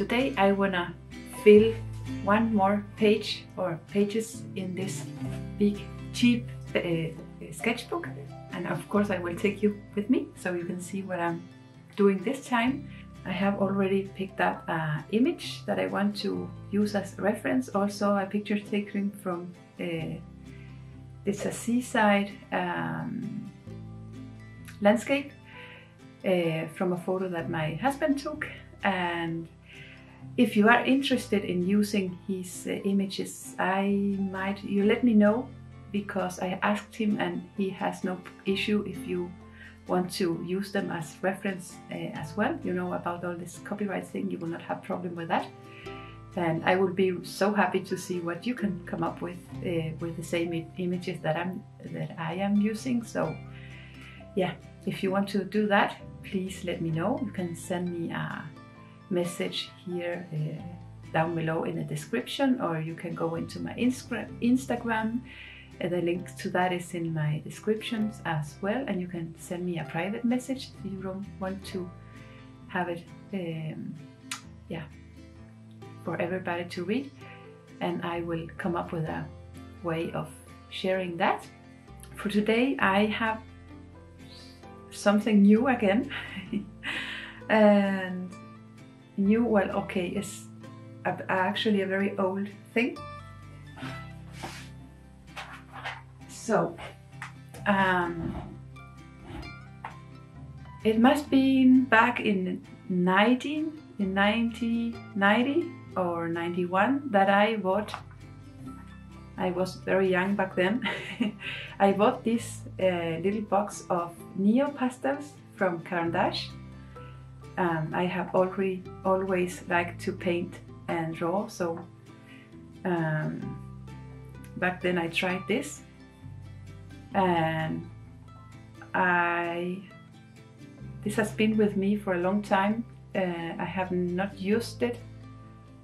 Today I wanna fill one more page or pages in this big cheap sketchbook, and of course I will take you with me so you can see what I'm doing this time. I have already picked up an image that I want to use as a reference, also a picture taken from it's a seaside landscape from a photo that my husband took. And if you are interested in using his images, you let me know, because I asked him and he has no issue if you want to use them as reference as well. You know about all this copyright thing, you will not have problem with that. And I will be so happy to see what you can come up with the same images that I am using. So yeah, if you want to do that, please let me know. You can send me a message here down below in the description, or you can go into my Instagram. The link to that is in my descriptions as well, and you can send me a private message if you don't want to have it for everybody to read, and I will come up with a way of sharing that. For today I have something new again and new, well, okay, it's actually a very old thing. So it must be back in 1990 or 91 that I bought. I was very young back then. I bought this little box of Neopastels from Caran d'Ache. I have always liked to paint and draw, so back then I tried this, and this has been with me for a long time. I have not used it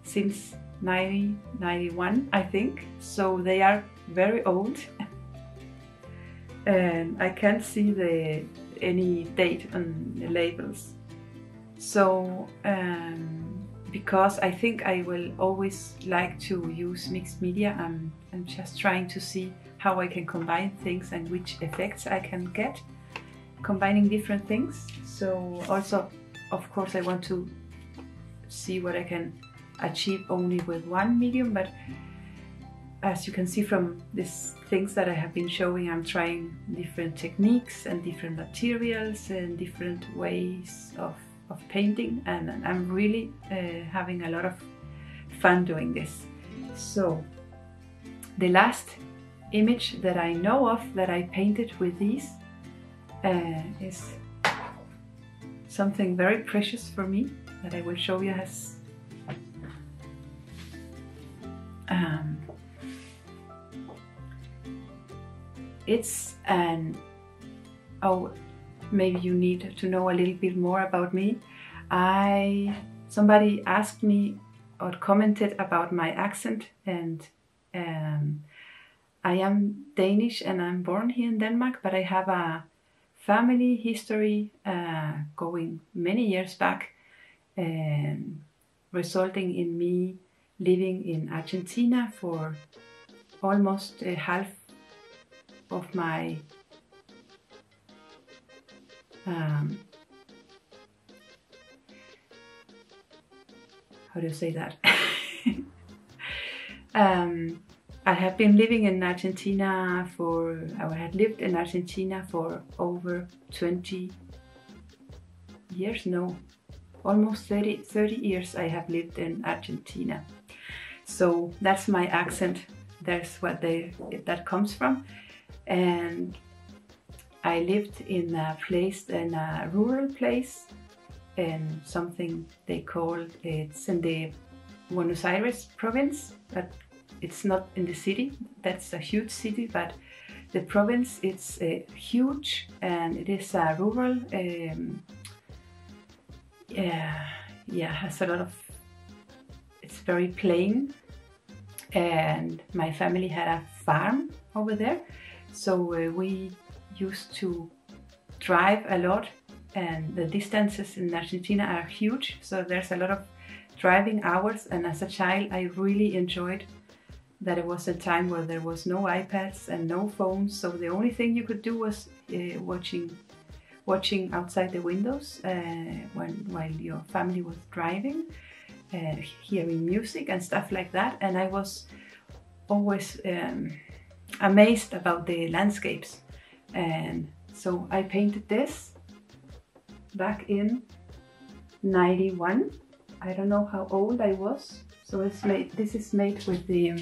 since 1991, I think, so they are very old and I can't see any date on the labels. So because I think I will always like to use mixed media, I'm just trying to see how I can combine things and which effects I can get combining different things. So also, of course, I want to see what I can achieve only with one medium, but as you can see from these things that I have been showing, I'm trying different techniques and different materials and different ways of painting, and I'm really having a lot of fun doing this. So the last image that I know of that I painted with these is something very precious for me that I will show you as it's an, oh, maybe you need to know a little bit more about me. Somebody asked me or commented about my accent, and I am Danish and I'm born here in Denmark, but I have a family history going many years back, resulting in me living in Argentina for almost half of my how do you say that? I have been living in Argentina for, I had lived in Argentina for over 20 years, no, almost 30 years I have lived in Argentina. So that's my accent, that's what that comes from. And I lived in a place, in a rural place, in something they called, it's in the Buenos Aires province, but it's not in the city, that's a huge city, but the province, it's huge, and it is a rural, has a lot of, it's very plain, and my family had a farm over there, so we used to drive a lot, and the distances in Argentina are huge, so there's a lot of driving hours, and as a child I really enjoyed that. It was a time where there was no iPads and no phones, so the only thing you could do was watching outside the windows while your family was driving, hearing music and stuff like that. And I was always amazed about the landscapes, and so I painted this back in '91. I don't know how old I was. So it's made, this is made with the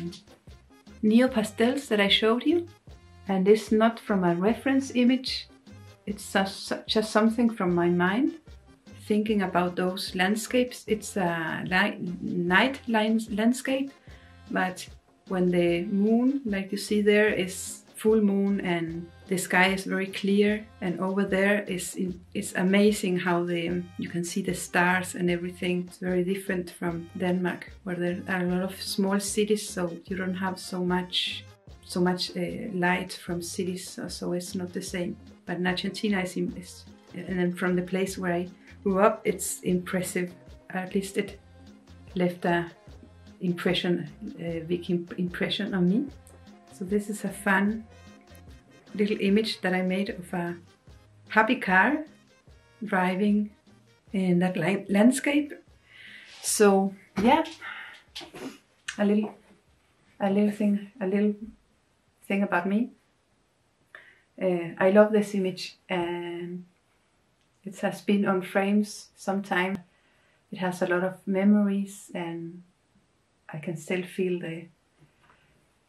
Neopastels that I showed you, and it's not from a reference image, it's just something from my mind, thinking about those landscapes. It's a night landscape, but when the moon, like you see there, is full moon and the sky is very clear, and over there it's amazing how you can see the stars and everything. It's very different from Denmark, where there are a lot of small cities, so you don't have so much light from cities, so it's not the same. But in Argentina, and then from the place where I grew up, it's impressive. At least it left a impression, a big impression on me. So this is a fun little image that I made of a happy car driving in that landscape. So yeah, a little thing about me. I love this image, and it has been on frames sometime. It has a lot of memories, and I can still feel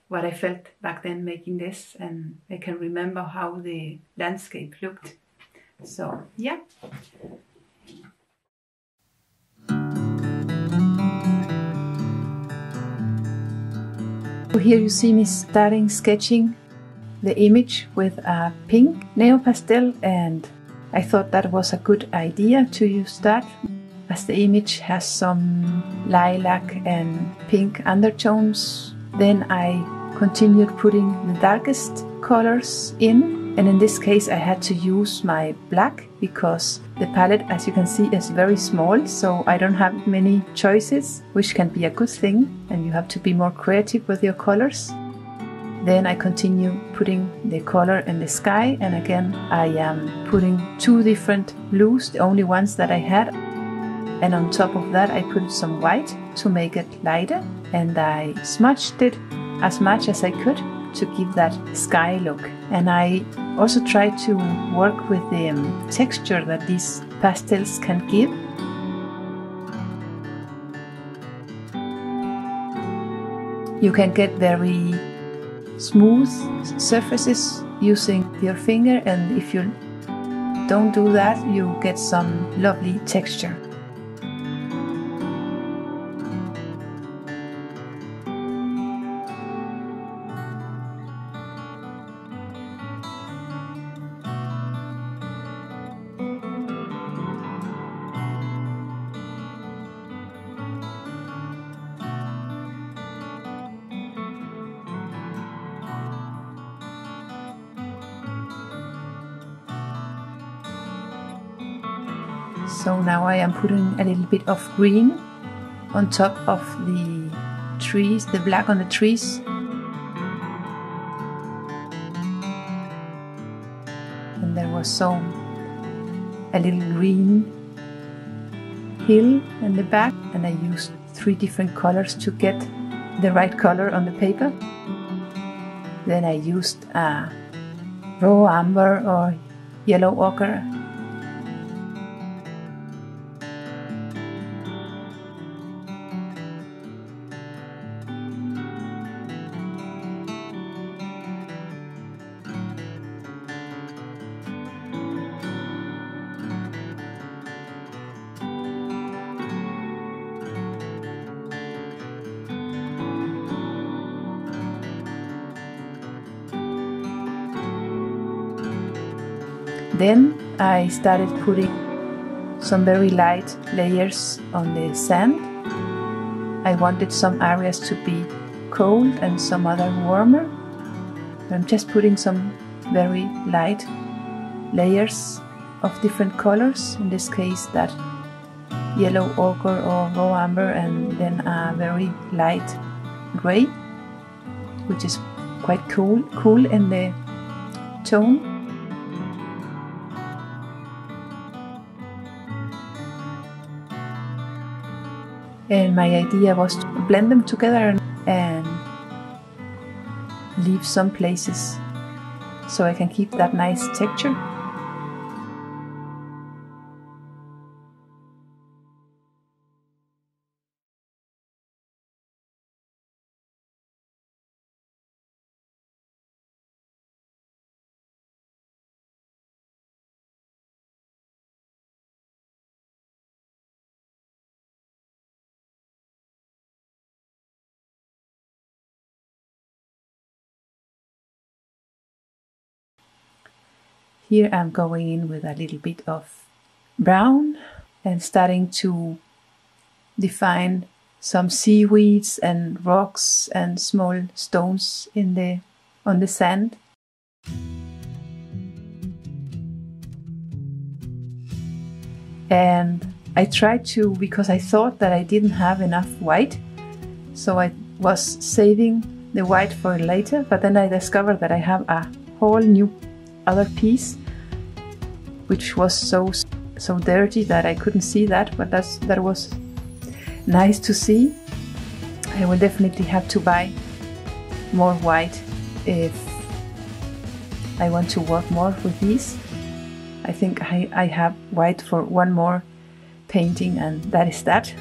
what I felt back then making this, and I can remember how the landscape looked. So yeah. Here you see me starting sketching the image with a pink Neopastel, and I thought that was a good idea to start, as the image has some lilac and pink undertones. Then I continued putting the darkest colors in, and in this case I had to use my black because the palette, as you can see, is very small, so I don't have many choices, which can be a good thing, and you have to be more creative with your colors. Then I continue putting the color in the sky, and again I am putting two different blues, the only ones that I had, and on top of that I put some white to make it lighter, and I smudged it as much as I could to give that sky look. And I also tried to work with the texture that these pastels can give. You can get very smooth surfaces using your finger, and if you don't do that, you get some lovely texture. So now I am putting a little bit of green on top of the trees, the black on the trees. And there was a little green hill in the back, and I used three different colors to get the right color on the paper. Then I used a raw amber or yellow ochre. Then I started putting some very light layers on the sand. I wanted some areas to be cold and some other warmer. I'm just putting some very light layers of different colors, in this case that yellow ochre or raw amber, and then a very light grey, which is quite cool in the tone. And my idea was to blend them together and leave some places so I can keep that nice texture. Here I'm going in with a little bit of brown and starting to define some seaweeds and rocks and small stones on the sand. And I tried to, because I thought that I didn't have enough white, so I was saving the white for later, but then I discovered that I have a whole new other piece which was so dirty that I couldn't see that, but that was nice to see. I will definitely have to buy more white if I want to work more with these. I think I have white for one more painting, and that is that.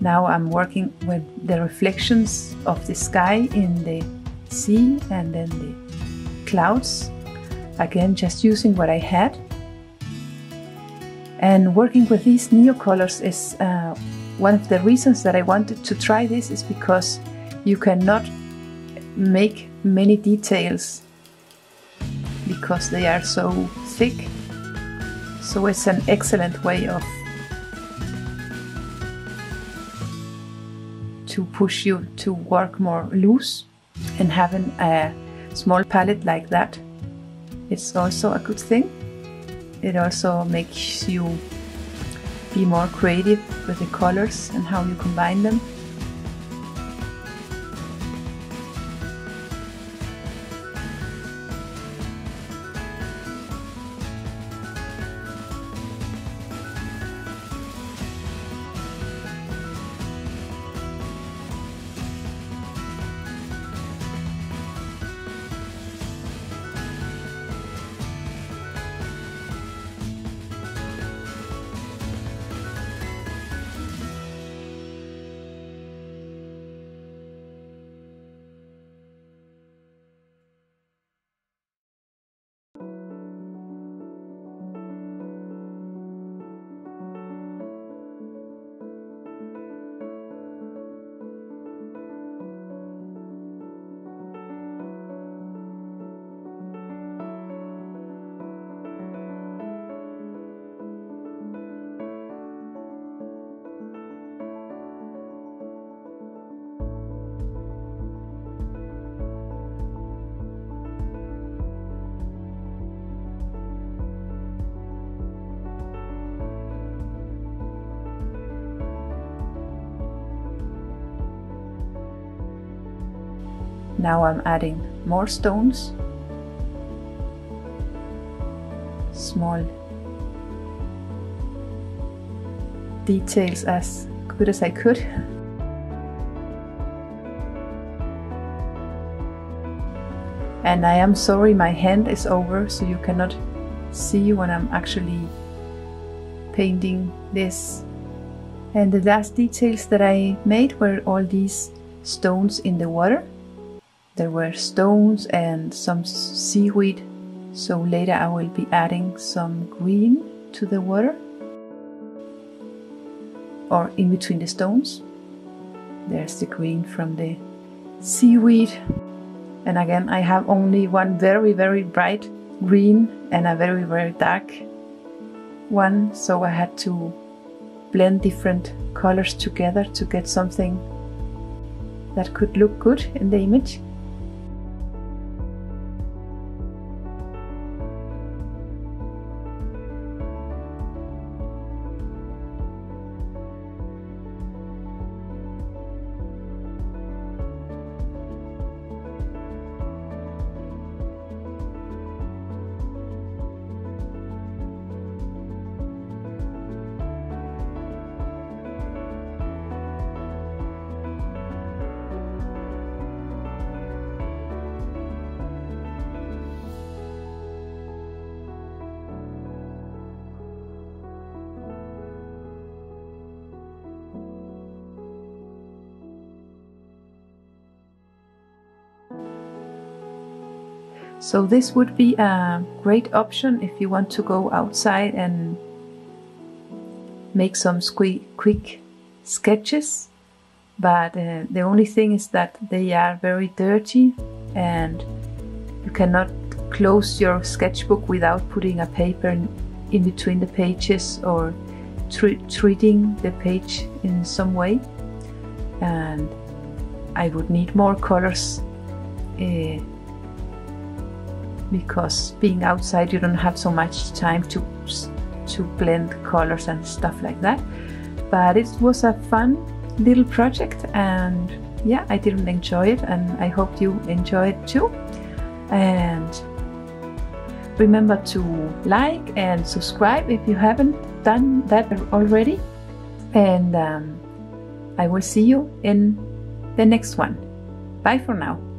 Now I'm working with the reflections of the sky in the sea and then the clouds. Again, just using what I had. And working with these neo colors is one of the reasons that I wanted to try this, is because you cannot make many details because they are so thick. So it's an excellent way of to push you to work more loose, and having a small palette like that, it's also a good thing. It also makes you be more creative with the colors and how you combine them. Now I'm adding more stones, small details as good as I could. And I am sorry, my hand is over, so you cannot see when I'm actually painting this. And the last details that I made were all these stones in the water. There were stones and some seaweed, so later I will be adding some green to the water or in between the stones. There's the green from the seaweed, and again I have only one very, very bright green and a very, very dark one, so I had to blend different colors together to get something that could look good in the image. So this would be a great option if you want to go outside and make some quick sketches, but the only thing is that they are very dirty and you cannot close your sketchbook without putting a paper in between the pages or treating the page in some way. And I would need more colors because being outside you don't have so much time to blend colors and stuff like that. But it was a fun little project, and yeah, I didn't enjoy it, and I hope you enjoy it too. And remember to like and subscribe if you haven't done that already, and I will see you in the next one. Bye for now.